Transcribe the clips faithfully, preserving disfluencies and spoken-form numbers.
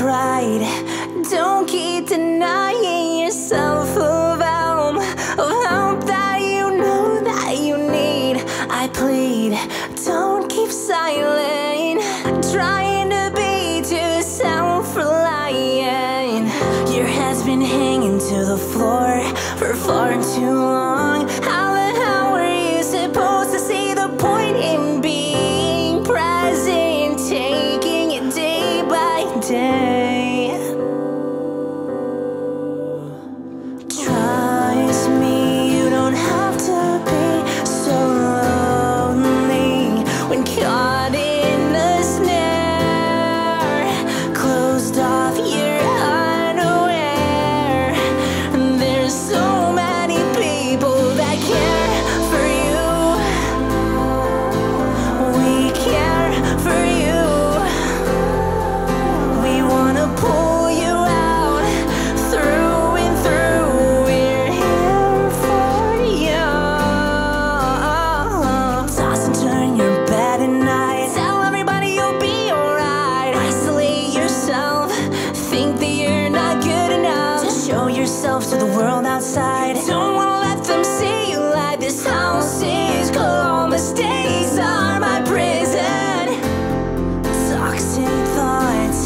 pride. Don't keep denying yourself of help, of help that you know that you need. I plead, don't keep silent, trying to be too self-reliant. Your head's been hanging to the floor for far too long. How the hell were you supposed to see the point in being present, taking it day by day? Trust me, you don't have to be so lonely when caught in a snare, closed off your to the world outside. You don't wanna let them see you lie. This house is cold. Mistakes are my prison. Toxic thoughts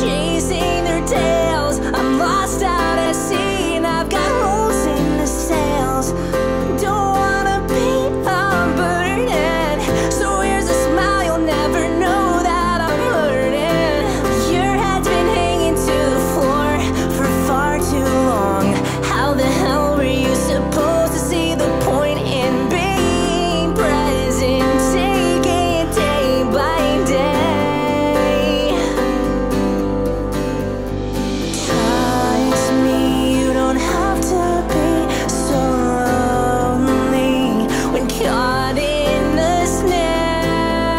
chasing their tails. I'm lost out at sea and I've got holes in the sails. Don't wanna be a burden, so here's a smile. You'll never know that I'm hurting. Your head's been hanging to the floor for far too long. How the hell were you supposed to see the point in being present, taking it day by day? Trust me, you don't have to be so lonely when caught in a snare, closed off your unaware.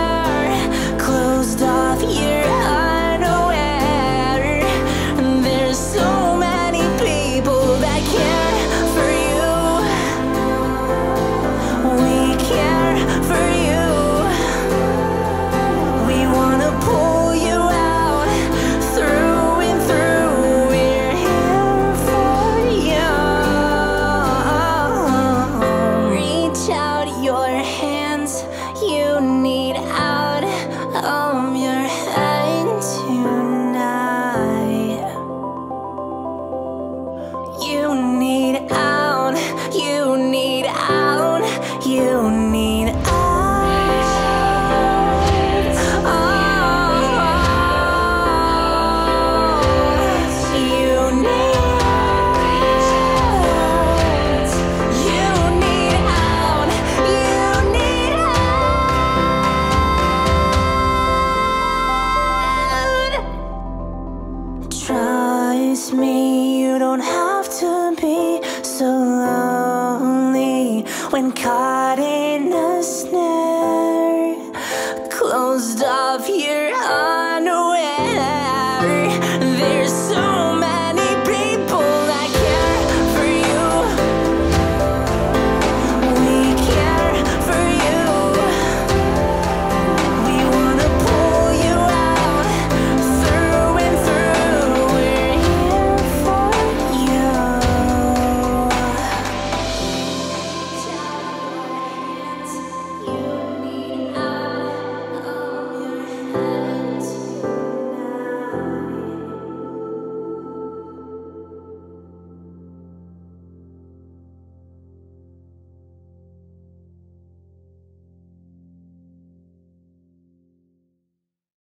And there's so you need out of your hand tonight. You need out, you need out, you need out. Trust me, you don't have to be so lonely when caught in a snare, closed off your